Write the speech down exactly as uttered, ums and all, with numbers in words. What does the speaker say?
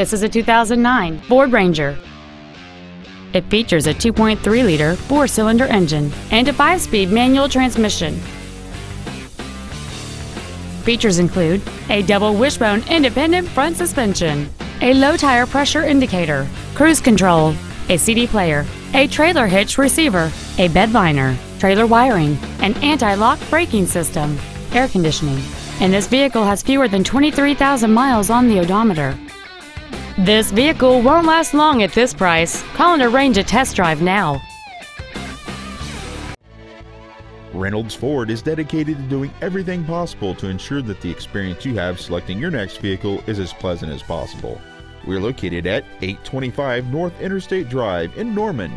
This is a two thousand nine Ford Ranger. It features a two point three liter four-cylinder engine and a five-speed manual transmission. Features include a double wishbone independent front suspension, a low tire pressure indicator, cruise control, a C D player, a trailer hitch receiver, a bed liner, trailer wiring, an anti-lock braking system, air conditioning, and this vehicle has fewer than twenty-three thousand miles on the odometer. This vehicle won't last long at this price. Call and arrange a test drive now. Reynolds Ford is dedicated to doing everything possible to ensure that the experience you have selecting your next vehicle is as pleasant as possible. We're located at eight twenty-five North Interstate Drive in Norman.